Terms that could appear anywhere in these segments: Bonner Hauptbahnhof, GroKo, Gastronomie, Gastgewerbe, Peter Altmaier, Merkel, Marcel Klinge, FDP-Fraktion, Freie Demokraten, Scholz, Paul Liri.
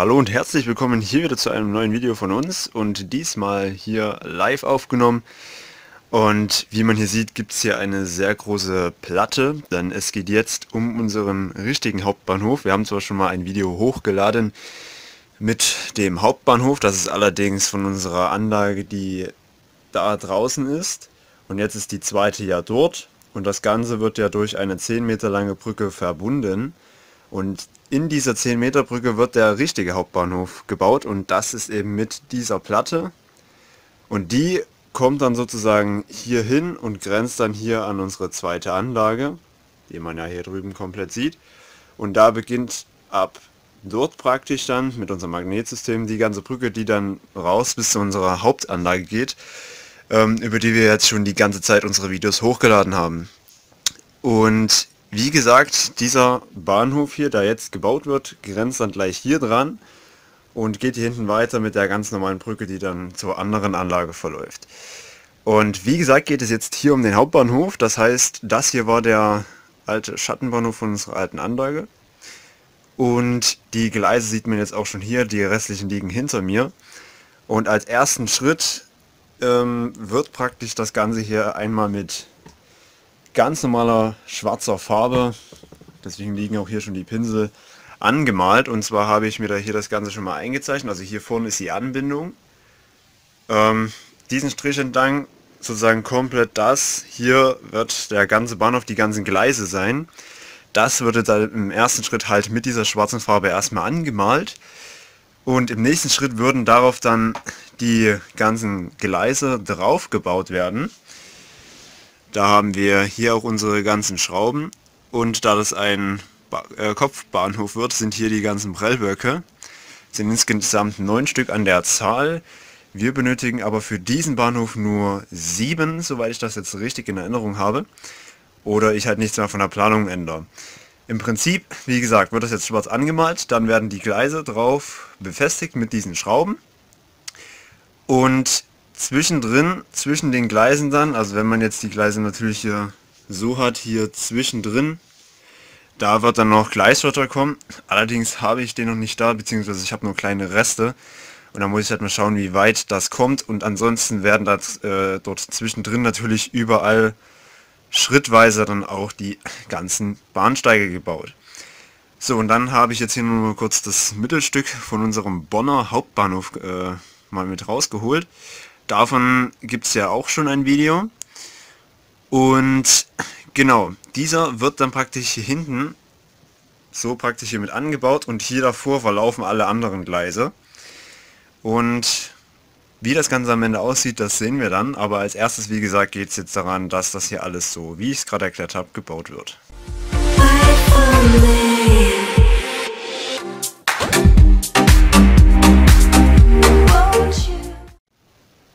Hallo und herzlich willkommen hier wieder zu einem neuen Video von uns und diesmal hier live aufgenommen. Und wie man hier sieht, gibt es hier eine sehr große Platte, denn es geht jetzt um unseren richtigen Hauptbahnhof. Wir haben zwar schon mal ein Video hochgeladen mit dem Hauptbahnhof, das ist allerdings von unserer Anlage, die da draußen ist, und jetzt ist die zweite ja dort, und das Ganze wird ja durch eine 10 Meter lange Brücke verbunden. Und in dieser 10 Meter Brücke wird der richtige Hauptbahnhof gebaut, und das ist eben mit dieser Platte. Und die kommt dann sozusagen hier hin und grenzt dann hier an unsere zweite Anlage, die man ja hier drüben komplett sieht. Und da beginnt ab dort praktisch dann mit unserem Magnetsystem die ganze Brücke, die dann raus bis zu unserer Hauptanlage geht, über die wir jetzt schon die ganze Zeit unsere Videos hochgeladen haben. Und wie gesagt, dieser Bahnhof hier, der jetzt gebaut wird, grenzt dann gleich hier dran und geht hier hinten weiter mit der ganz normalen Brücke, die dann zur anderen Anlage verläuft. Und wie gesagt, geht es jetzt hier um den Hauptbahnhof. Das heißt, das hier war der alte Schattenbahnhof von unserer alten Anlage. Und die Gleise sieht man jetzt auch schon hier, die restlichen liegen hinter mir. Und als ersten Schritt wird praktisch das Ganze hier einmal mit ganz normaler schwarzer Farbe, deswegen liegen auch hier schon die Pinsel, angemalt. Und zwar habe ich mir da hier das Ganze schon mal eingezeichnet, also hier vorne ist die Anbindung. Diesen Strich entlang sozusagen komplett das, hier wird der ganze Bahnhof, die ganzen Gleise sein. Das würde dann im ersten Schritt halt mit dieser schwarzen Farbe erstmal angemalt. Und im nächsten Schritt würden darauf dann die ganzen Gleise drauf gebaut werden. Da haben wir hier auch unsere ganzen Schrauben, und da das ein Kopfbahnhof wird, sind hier die ganzen Prellböcke. Es sind insgesamt 9 Stück an der Zahl. Wir benötigen aber für diesen Bahnhof nur 7, soweit ich das jetzt richtig in Erinnerung habe. Oder ich halt nichts mehr von der Planung ändere. Im Prinzip, wie gesagt, wird das jetzt schwarz angemalt, dann werden die Gleise drauf befestigt mit diesen Schrauben. Und zwischendrin, zwischen den Gleisen dann, also wenn man jetzt die Gleise natürlich hier so hat, hier zwischendrin, da wird dann noch Gleisschotter kommen. Allerdings habe ich den noch nicht da, beziehungsweise ich habe nur kleine Reste. Und dann muss ich halt mal schauen, wie weit das kommt. Und ansonsten werden das, dort zwischendrin natürlich überall schrittweise dann auch die ganzen Bahnsteige gebaut. So, und dann habe ich jetzt hier nur kurz das Mittelstück von unserem Bonner Hauptbahnhof mal mit rausgeholt. Davon gibt es ja auch schon ein Video. Und genau, dieser wird dann praktisch hier hinten so praktisch hier mit angebaut, und hier davor verlaufen alle anderen Gleise. Und wie das Ganze am Ende aussieht, das sehen wir dann. Aber als erstes, wie gesagt, geht es jetzt daran, dass das hier alles so, wie ich es gerade erklärt habe, gebaut wird.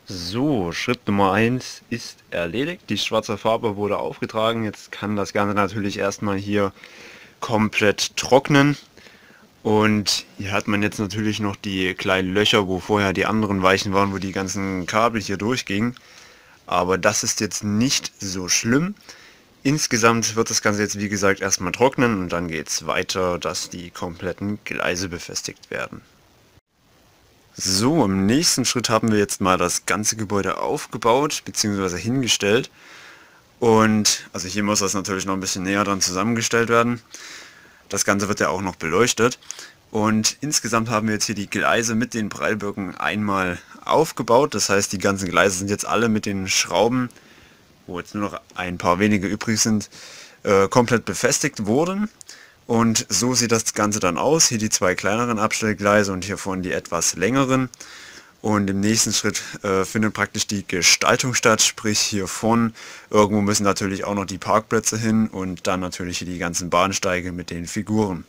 So, Schritt Nummer 1 ist erledigt. Die schwarze Farbe wurde aufgetragen. Jetzt kann das Ganze natürlich erstmal hier komplett trocknen. Und hier hat man jetzt natürlich noch die kleinen Löcher, wo vorher die anderen Weichen waren, wo die ganzen Kabel hier durchgingen. Aber das ist jetzt nicht so schlimm. Insgesamt wird das Ganze jetzt, wie gesagt, erstmal trocknen, und dann geht es weiter, dass die kompletten Gleise befestigt werden. So, im nächsten Schritt haben wir jetzt mal das ganze Gebäude aufgebaut bzw. hingestellt. Und also hier muss das natürlich noch ein bisschen näher dann zusammengestellt werden. Das Ganze wird ja auch noch beleuchtet. Und insgesamt haben wir jetzt hier die Gleise mit den Prellböcken einmal aufgebaut. Das heißt, die ganzen Gleise sind jetzt alle mit den Schrauben, wo jetzt nur noch ein paar wenige übrig sind, komplett befestigt worden. Und so sieht das Ganze dann aus. Hier die zwei kleineren Abstellgleise und hier vorne die etwas längeren. Und im nächsten Schritt findet praktisch die Gestaltung statt, sprich hier vorne. Irgendwo müssen natürlich auch noch die Parkplätze hin und dann natürlich hier die ganzen Bahnsteige mit den Figuren.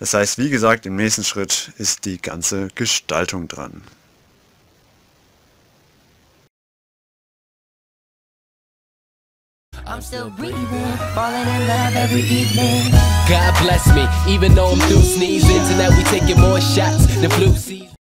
Das heißt, wie gesagt, im nächsten Schritt ist die ganze Gestaltung dran. I'm still breathing, falling in love every evening. God bless me, even though I'm through sneezing. Tonight we taking more shots than flu season.